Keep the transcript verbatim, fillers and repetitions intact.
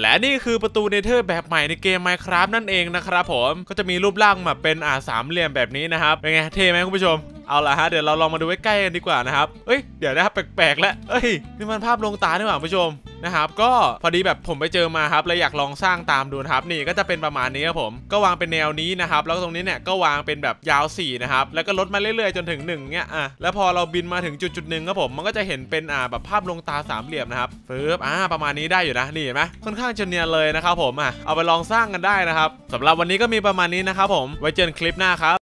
และนี่คือประตูเนเธอร์แบบใหม่ในเกม Minecraft นั่นเองนะครับผมก็จะมีรูปร่างมาเป็นอ่าสามเหลี่ยมแบบนี้นะครับเป็นไงเท่ไหมคุณผู้ชมเอาล่ะฮะเดี๋ยวเราลองมาดูใกล้ๆกันดีกว่านะครับเอ้ยเดี๋ยวนะครับแปลกๆแล้วเอ้ยนี่มันภาพลวงตานี่หว่าคุณผู้ชมนะครับก็พอดีแบบผมไปเจอมาครับเลยอยากลองสร้างตามดูนะครับนี่ก็จะเป็นประมาณนี้ครับผมก็วางเป็นแนวนี้นะครับแล้วตรงนี้เนี่ยก็วางเป็นแบบยาวสี่นะครับแล้วก็ลดมาเรื่อยๆจนถึงหนึ่งเนี่ยอ่ะแล้วพอเราบินมาถึงจุดๆหนึ่งครับผมมันก็จะเห็นเป็นอ่าแบบภาพลวงตาสามเหลี่ยมนะครับฟืบอ่าประมาณนี้ได้อยู่นะนี่เห็นไหมค่อนข้างจะเนียนเลยนะครับผมอ่ะเอาไปลองสร้างกันได้นะครับสำหรับวันนี้ก็มีประมาณนี้นะครับผมไว้เจอกันคลิปหน้าครับ